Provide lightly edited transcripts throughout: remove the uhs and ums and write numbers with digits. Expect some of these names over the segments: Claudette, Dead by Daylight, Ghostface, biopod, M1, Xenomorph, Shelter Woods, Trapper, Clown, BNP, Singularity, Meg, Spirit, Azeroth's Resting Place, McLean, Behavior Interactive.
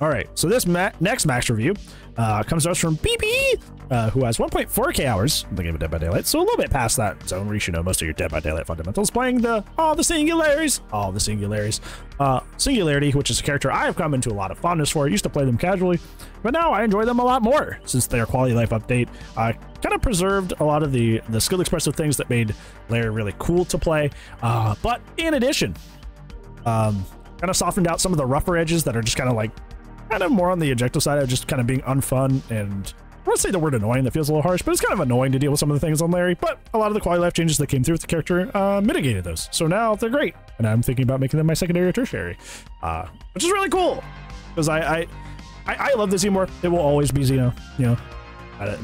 All right, so this next Max review comes to us from BB, who has 1.4k hours in the game of Dead by Daylight, so a little bit past that zone where you should know most of your Dead by Daylight fundamentals, playing Singularity, which is a character I have come into a lot of fondness for. I used to play them casually, but now I enjoy them a lot more since their quality of life update kind of preserved a lot of the skill expressive things that made Lair really cool to play, but in addition, kind of softened out some of the rougher edges that are just kind of like more on the objective side of just kind of being unfun and I won't say the word annoying, that feels a little harsh, but it's kind of annoying to deal with some of the things on Larry. But a lot of the quality of life changes that came through with the character mitigated those, so now they're great, and I'm thinking about making them my secondary or tertiary, which is really cool because I love the Xenomorph. It will always be Xeno, you know,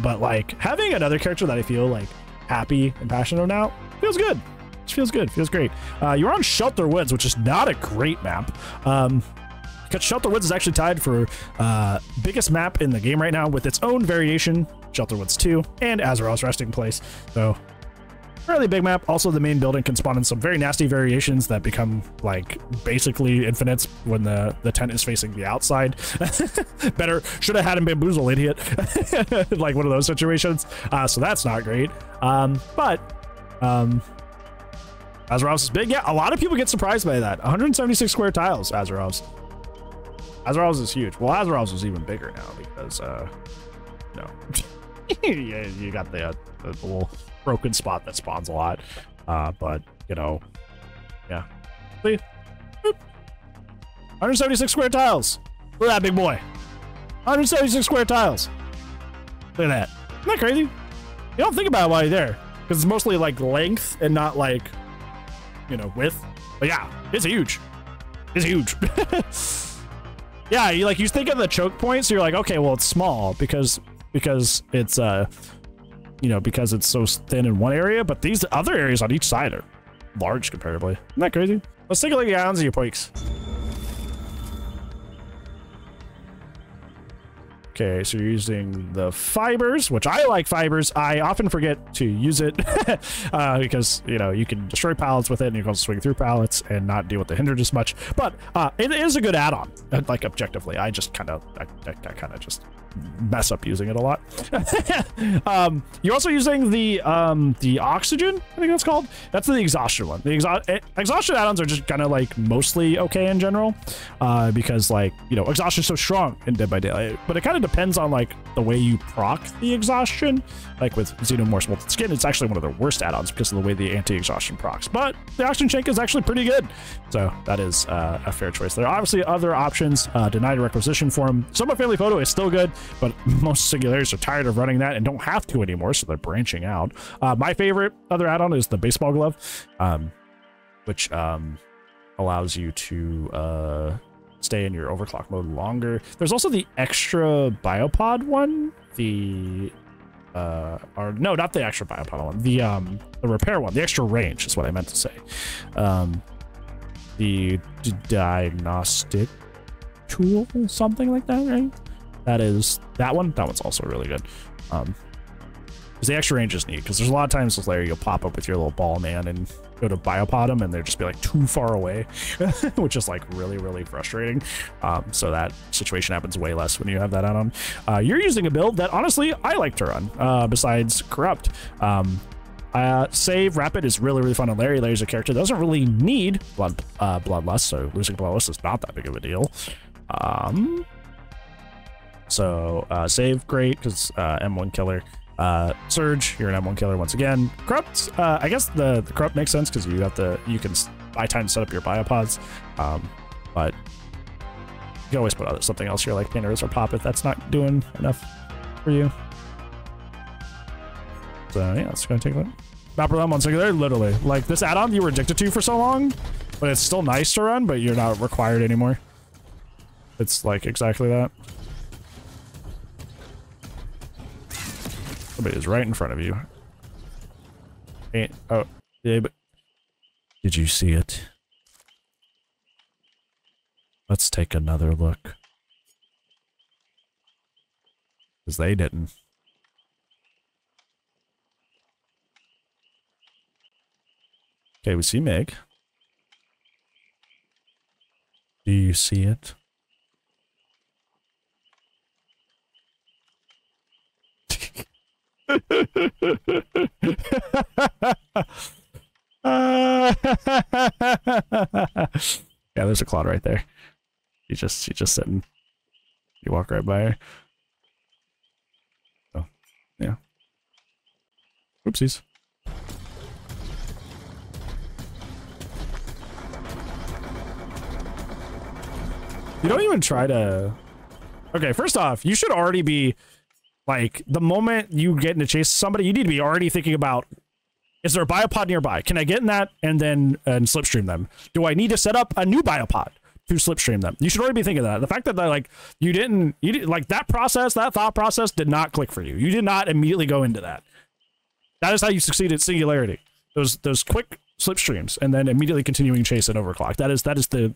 but like having another character that I feel like happy and passionate about feels good. It feels good, feels great. You're on Shelter Woods, which is not a great map. Shelter Woods is actually tied for biggest map in the game right now with its own variation, Shelter Woods 2, and Azeroth's Resting Place. So, really big map. Also, the main building can spawn in some very nasty variations that become, like, basically infinites when the tent is facing the outside. Better, should have had him bamboozle, idiot. Like, one of those situations. So that's not great. Azeroth's is big. Yeah, a lot of people get surprised by that. 176 square tiles, Azeroth's. Azeroth's is huge. Well, Azeroth's is even bigger now because, no. You got the little broken spot that spawns a lot. But, you know, yeah. See? Boop. 176 square tiles. Look at that big boy. 176 square tiles. Look at that. Isn't that crazy? You don't think about it while you're there because it's mostly like length and not like, you know, width. But yeah, it's huge. It's huge. Yeah, you like you think of the choke point, so you're like, okay, well it's small because it's you know, because it's so thin in one area, but these other areas on each side are large comparatively. Isn't that crazy? Let's take a look at the islands of your pokes. Okay, so you're using the fibers, which I like fibers. I often forget to use it because, you know, you can destroy pallets with it and you can swing through pallets and not deal with the hindrance much. But it is a good add-on, like objectively. I just kind of, I kind of just mess up using it a lot. You're also using the oxygen, I think that's called. That's the exhaustion one. The exhaustion add-ons are just kind of like mostly okay in general because, like, you know, exhaustion is so strong in Dead by Daylight, but it kind of depends on like the way you proc the exhaustion. Like with Xenomorph's Molten Skin, it's actually one of the worst add-ons because of the way the anti-exhaustion procs, but the oxygen shank is actually pretty good, so that is a fair choice. There are obviously other options. Denied requisition form, Summer Family Photo is still good, but most Singularities are tired of running that and don't have to anymore, so they're branching out. My favorite other add-on is the baseball glove, which allows you to stay in your overclock mode longer. There's also the extra biopod one, the or no, not the extra biopod one, the repair one, the extra range is what I meant to say. The diagnostic tool, something like that, right? That is that one. That one's also really good. Because the extra range is neat, because there's a lot of times with Larry, you'll pop up with your little ball man and go to biopod them and they'll just be like too far away, which is like really, really frustrating. So that situation happens way less when you have that add-on. You're using a build that honestly I like to run, besides Corrupt. Save Rapid is really, really fun on Larry. Larry's a character that doesn't really need Bloodlust, so losing Bloodlust is not that big of a deal. Save, great, because M1 killer. Surge, you're an M1 killer once again. Corrupt, I guess the Corrupt makes sense because you can buy time to set up your biopods, but you can always put out something else here like Painters or Pop if that's not doing enough for you. So yeah, let's go take a look. Mapper Realm on Singular, literally. Like this add-on you were addicted to for so long, but it's still nice to run, but you're not required anymore. It's like exactly that. Somebody is right in front of you. Oh, yeah, but did you see it? Let's take another look. Because they didn't. Okay, we see Meg. Do you see it? Yeah, there's a Claude right there. She's just sitting. You walk right by her. Oh, yeah. Oopsies. You don't even try to... Okay, first off, you should already be... Like, the moment you get in a chase somebody, you need to be already thinking about, is there a biopod nearby? Can I get in that and slipstream them? Do I need to set up a new biopod to slipstream them? You should already be thinking of that. The fact that, like, you didn't, like, that thought process did not click for you. You did not immediately go into that. That is how you succeed at Singularity. Those quick slipstreams and then immediately continuing chase and overclock. That is the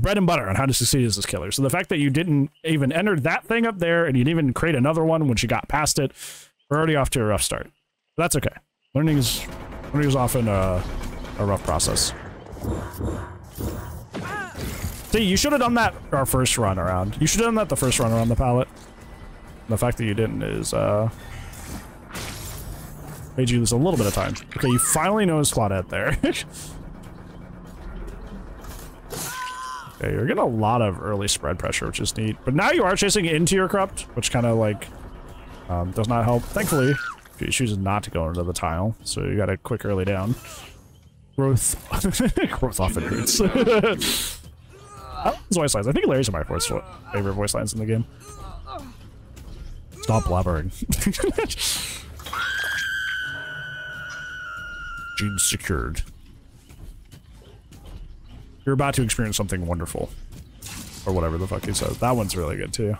bread and butter on how to succeed as this killer. So the fact that you didn't even enter that thing up there and you didn't even create another one when she got past it, we're already off to a rough start. But that's okay. Learning is often a rough process. See, you should have done that our first run around. You should have done that the first run around the palette. And the fact that you didn't is made you lose a little bit of time. Okay, you finally noticed Claudette there. Okay, you're getting a lot of early spread pressure, which is neat. But now you are chasing into your corrupt, which kind of, like, does not help. Thankfully, she chooses not to go into the tile, so you got a quick early down. Growth. Growth often hurts. I love his voice lines. I think Larry's my favorite voice lines in the game. Stop blabbering. Gene secured. You're about to experience something wonderful. Or whatever the fuck he says. That one's really good too.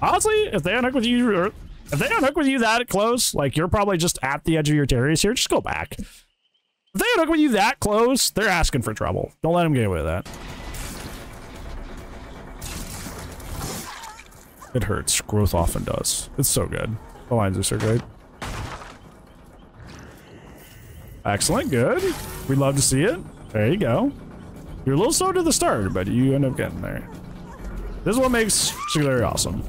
Honestly, if they unhook with you or if they unhook with you that close, like you're probably just at the edge of your terrace here, just go back. If they unhook with you that close, they're asking for trouble. Don't let them get away with that. It hurts. Growth often does. It's so good. The lines are so great. Excellent, good. We'd love to see it. There you go. You're a little slow to the start, but you end up getting there. This is what makes Singularity awesome.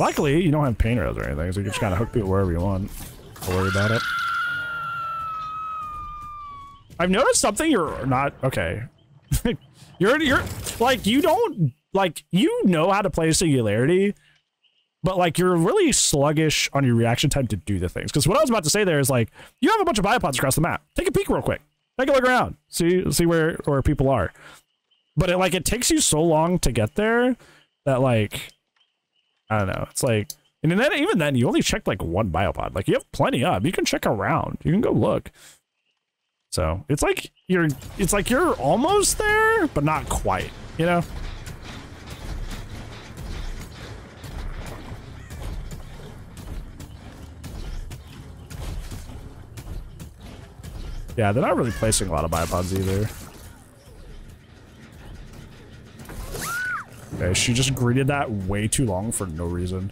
Luckily, you don't have pain rails or anything, so you can just kind of hook people wherever you want. Don't worry about it. I've noticed something you're not... Okay. You're... Like, you don't... Like, you know how to play Singularity... But, like, you're really sluggish on your reaction time to do the things. Because what I was about to say there is, like, you have a bunch of biopods across the map. Take a peek real quick. Take a look around. See where people are. But, it, like, it takes you so long to get there that, like, I don't know. It's like, and then even then, you only checked, like, one biopod. Like, you have plenty up. You can check around. You can go look. So, it's like you're almost there, but not quite, you know? Yeah, they're not really placing a lot of biopods either. Okay, she just greeted that way too long for no reason.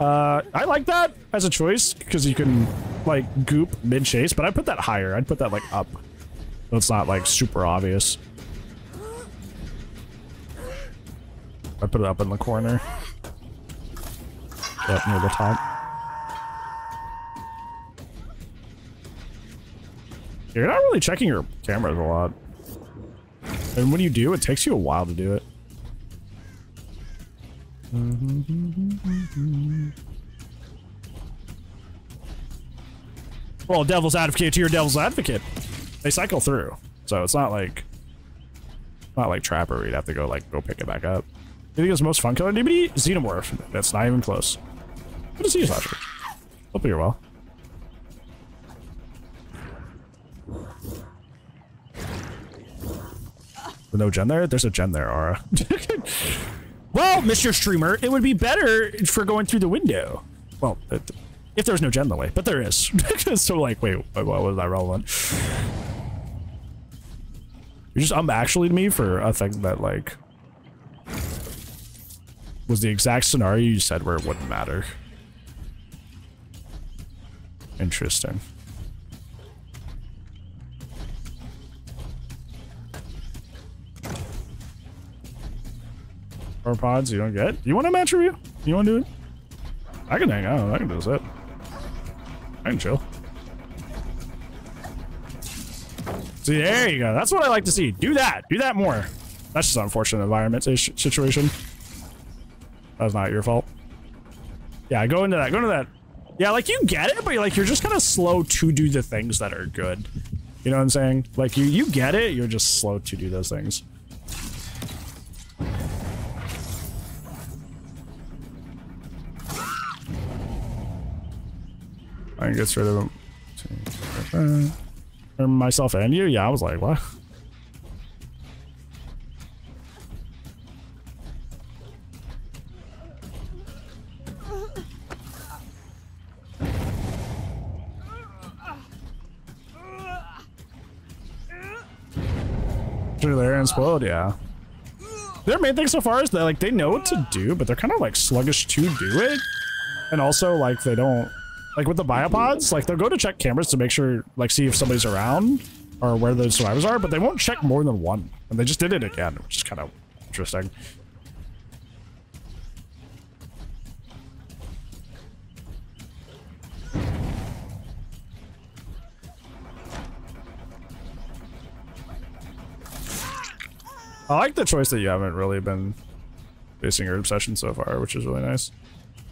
I like that as a choice, because you can, like, goop mid-chase, but I'd put that higher. I'd put that, like, up. So it's not, like, super obvious. I put it up in the corner. Up near the top. You're not really checking your cameras a lot. And when you do, it takes you a while to do it. Well, devil's advocate to your devil's advocate. They cycle through. So it's not like Trapper where you'd have to go pick it back up. You think it's the most fun killer DVD? Xenomorph. That's not even close. Good to see you, Slasher. Hope you're well. No gen there? There's a gen there, Aura. Well, Mr. Streamer, it would be better for going through the window. Well, if there's no gen the way, but there is. So, like, wait, what was that relevant? You're just actually to me for a thing that, like, was the exact scenario you said where it wouldn't matter. Interesting. Or pods you don't get. Do you want a match review? You want to do it? I can hang out. I can do this up. I can chill. See, there you go. That's what I like to see. Do that. Do that more. That's just an unfortunate environment situation. That's not your fault. Yeah, go into that. Go into that. Yeah, like, you get it, but like, you're just kind of slow to do the things that are good. You know what I'm saying? Like, you get it, you're just slow to do those things. I can get rid of them. Myself and you? Yeah, I was like, what? There and spoiled, yeah. Their main thing so far is that, like, they know what to do, but they're kind of like sluggish to do it, and also like they don't like with the biopods. Like, they'll go to check cameras to make sure, like, see if somebody's around or where the survivors are, but they won't check more than one. And they just did it again, which is kind of interesting. I like the choice that you haven't really been facing your obsession so far, which is really nice.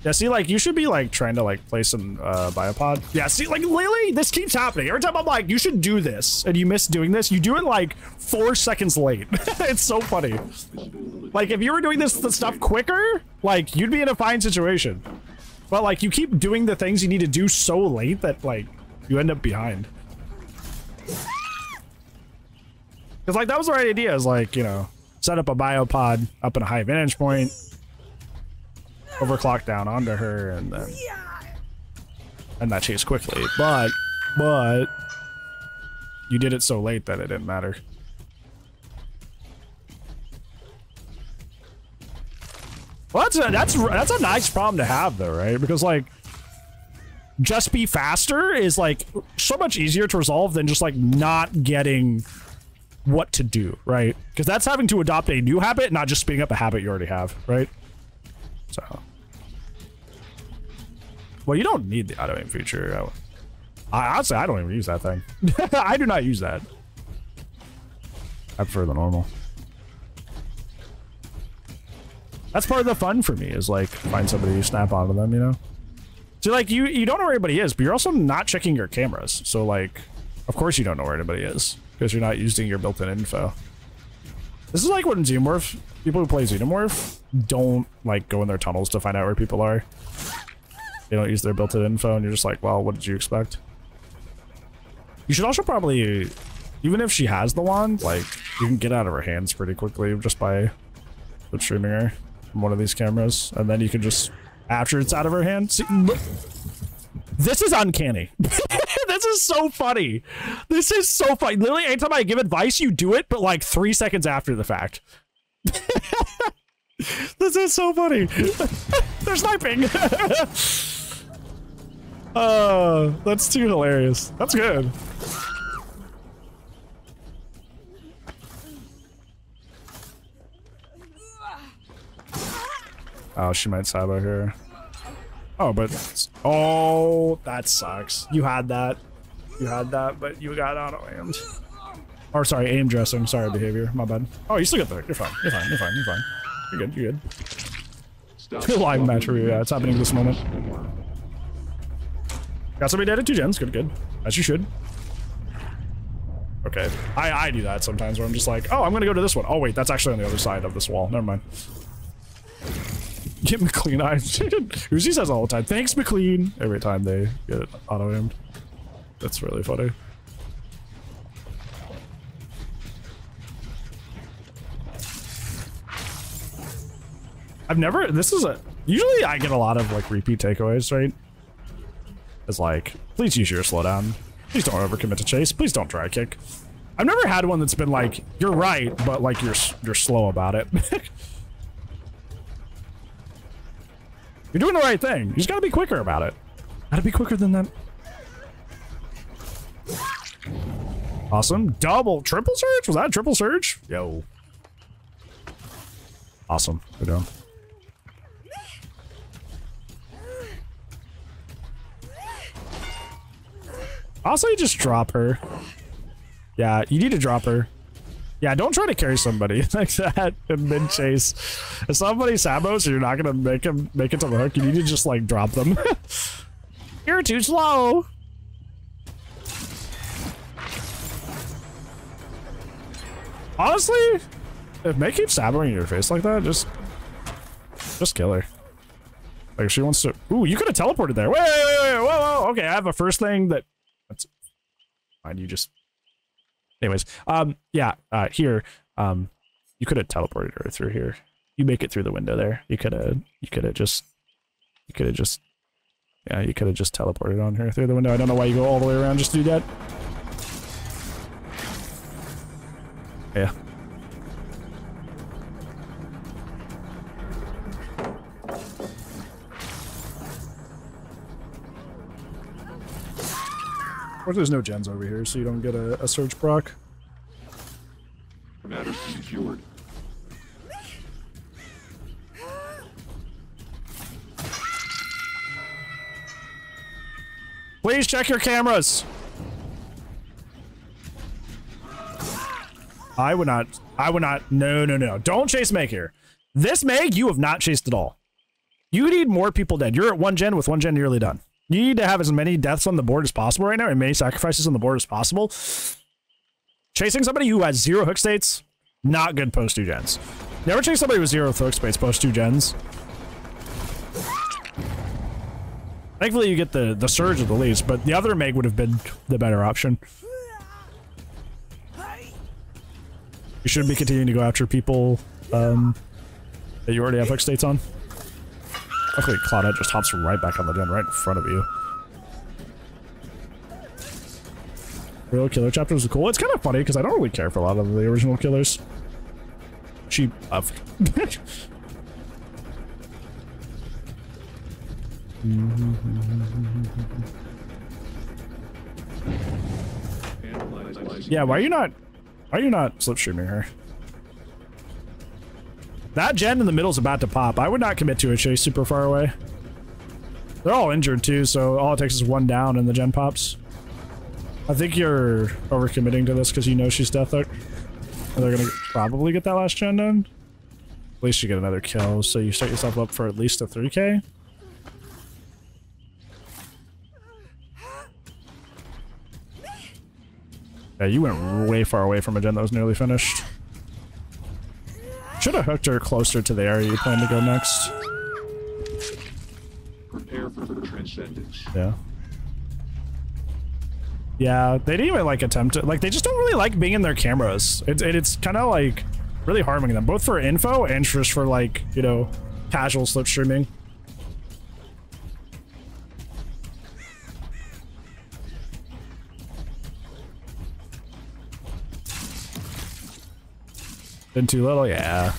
Yeah, see, like, you should be, like, trying to, like, play some biopod. Yeah, see, like, lately, this keeps happening. Every time I'm like, you should do this, and you miss doing this, you do it, like, 4 seconds late. It's so funny. Like, if you were doing this stuff quicker, like, you'd be in a fine situation. But, like, you keep doing the things you need to do so late that, like, you end up behind. Cause like that was the right idea, is like, you know, set up a biopod up in a high vantage point, overclock down onto her, and then that chase quickly. But you did it so late that it didn't matter. Well, that's a nice problem to have though, right? Because like, just be faster is like so much easier to resolve than just like not getting what to do, right? Because that's having to adopt a new habit, not just speeding up a habit you already have, right? So, well, you don't need the auto-aim feature. Honestly, I don't even use that thing. I do not use that. I prefer the normal. That's part of the fun for me, is like, find somebody, you snap onto them, you know? So like, you don't know where anybody is, but you're also not checking your cameras. So like, of course you don't know where anybody is, because you're not using your built-in info. This is like when Xenomorph, people who play Xenomorph don't like go in their tunnels to find out where people are. They don't use their built-in info, and you're just like, well, what did you expect? You should also probably, even if she has the wand, like, you can get out of her hands pretty quickly just by streaming her from one of these cameras, and then you can just, after it's out of her hand, see, look. This is uncanny. This is so funny. This is so funny. Literally, anytime I give advice, you do it, but like 3 seconds after the fact. This is so funny. They're sniping. Oh, that's too hilarious. That's good. Oh, she might sabo here. Oh, but... Oh, that sucks. You had that. You had that, but you got auto-aimed. Or, sorry, aim dressing. Sorry, behavior. My bad. Oh, you still got there. You're fine. You're fine. You're fine. You're fine. You're good. You're good. You're live match review. Yeah, it's happening at this moment. Got somebody dead at 2 gens. Good, good. As you should. Okay. I do that sometimes where I'm just like, oh, I'm gonna go to this one. Oh, wait, that's actually on the other side of this wall. Never mind. Get McLean. Uzi says all the time, thanks McLean, every time they get auto-aimed. That's really funny. I've never, this is a, usually I get a lot of like repeat takeaways, right? It's like, please use your slowdown. Please don't overcommit to chase. Please don't dry kick. I've never had one that's been like, you're right, but like you're slow about it. You're doing the right thing. You just gotta be quicker about it. Gotta be quicker than that. Awesome. Double, triple surge? Was that a triple surge? Yo. Awesome. Go down. Also, you just drop her. Yeah, you need to drop her. Yeah, don't try to carry somebody like that in mid-chase. If somebody sabos, you're not gonna make it to the hook. You need to just like drop them. You're too slow. Honestly, if Meg keeps saboing your face like that, just kill her. Like if she wants to. Ooh, you could have teleported there. Wait, wait, wait, whoa, whoa. Okay, I have a first thing that. That's fine. You just. Anyways, yeah, here, you could have teleported her through here. You make it through the window there. You could have just teleported on her through the window. I don't know why you go all the way around just to do that. Yeah. Or there's no gens over here, so you don't get a surge proc. Matter secured. Please check your cameras. I would not. No. Don't chase Meg here. This Meg, you have not chased at all. You need more people dead. You're at one gen. With one gen, nearly done. You need to have as many deaths on the board as possible right now, and many sacrifices on the board as possible. Chasing somebody who has 0 hook states, not good post 2 gens. Never chase somebody with 0 hook states post 2 gens. Thankfully you get the surge of the least, but the other Meg would have been the better option. You shouldn't be continuing to go after people that you already have hook states on. Luckily, Claudette just hops right back on the den right in front of you. Real Killer chapters are cool. It's kind of funny because I don't really care for a lot of the original killers. She buffed. Yeah, why are you not slipstreaming her? That gen in the middle is about to pop. I would not commit to a chase super far away. They're all injured too, so all it takes is one down and the gen pops. I think you're overcommitting to this because you know she's death hook. And they're gonna probably get that last gen done. At least you get another kill, so you set yourself up for at least a 3K. Yeah, you went way far away from a gen that was nearly finished. Should have hooked her closer to the area you plan to go next. Prepare for transcendence. Yeah. Yeah, they didn't even like attempt it. Like they just don't really like being in their cameras. It's kind of like really harming them, both for info and just for like, you know, casual slipstreaming. Been too little, yeah,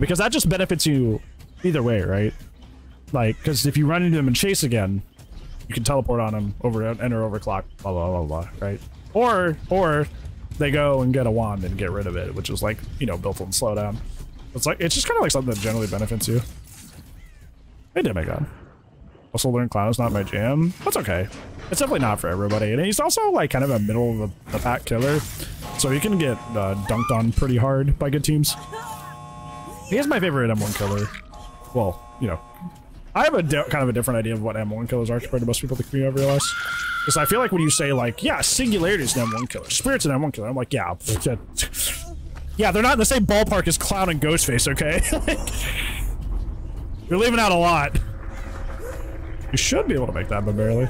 because that just benefits you either way, right? Like, because if you run into them and chase again, you can teleport on them, over enter overclock, blah blah blah blah, right? Or they go and get a wand and get rid of it, which is like, you know, built-in slowdown. It's like it's just kind of like something that generally benefits you. Hey, demigod. Also learned Clown is not my jam. That's okay. It's definitely not for everybody. And he's also like kind of a middle of the pack killer. So he can get dunked on pretty hard by good teams. He is my favorite M1 killer. Well, you know, I have a kind of a different idea of what M1 killers are compared to most people in the community, I've realized. Because I feel like when you say like, yeah, Singularity is an M1 killer, Spirit's an M1 killer, I'm like, yeah. Yeah, they're not in the same ballpark as Clown and Ghostface, okay? You're leaving out a lot. You should be able to make that, but barely.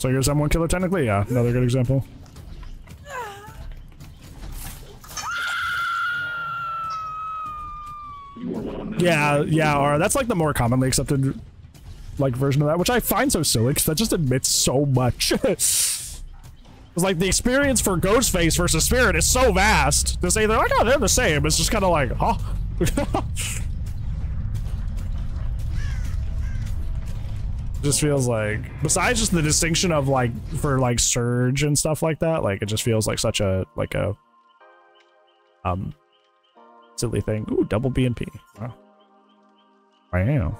So here's M1 killer technically? Yeah, another good example. Yeah, that's like the more commonly accepted like version of that, which I find so silly because that just admits so much. It's like the experience for Ghostface versus Spirit is so vast to say they're like, oh, they're the same. It's just kind of like, huh? just feels like, besides just the distinction of like for like surge and stuff like that, like it just feels like such a like a silly thing. Ooh, double BNP. Wow. I am.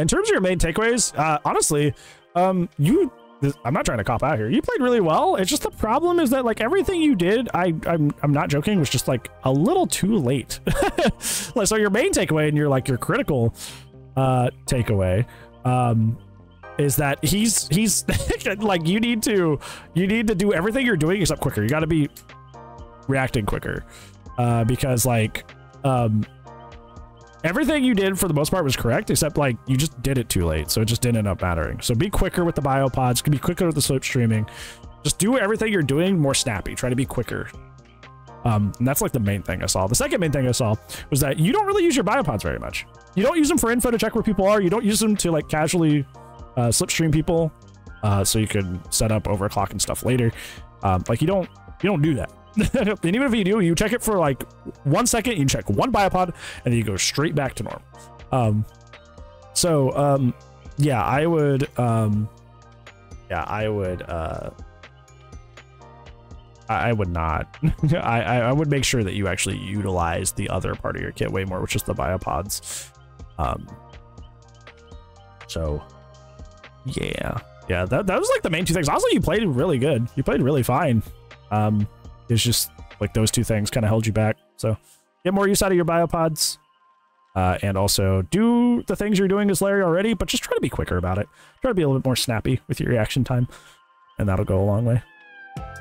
In terms of your main takeaways, honestly, I'm not trying to cop out here. You played really well. It's just the problem is that like everything you did, I'm not joking, was just like a little too late. Like, so your main takeaway and your critical takeaway is that he's like you need to do everything you're doing except quicker. You got to be reacting quicker because like everything you did for the most part was correct, except like you just did it too late, so it just didn't end up mattering. So be quicker with the biopods, be quicker with the slope streaming. Just do everything you're doing more snappy. Try to be quicker. And that's like the main thing I saw. The second main thing I saw was that you don't really use your biopods very much. You don't use them for info to check where people are. You don't use them to like casually slipstream people, so you can set up overclock and stuff later. Like you don't do that. And even if you do, you check it for like 1 second, you check one biopod, and then you go straight back to normal. Yeah, I would, I would not. I would make sure that you actually utilize the other part of your kit way more, which is the biopods. Yeah, that was like the main two things. Also, you played really good. You played really fine. It's just like those two things kind of held you back. So get more use out of your biopods, and also do the things you're doing as Larry already, but just try to be quicker about it. Try to be a little bit more snappy with your reaction time, and that'll go a long way.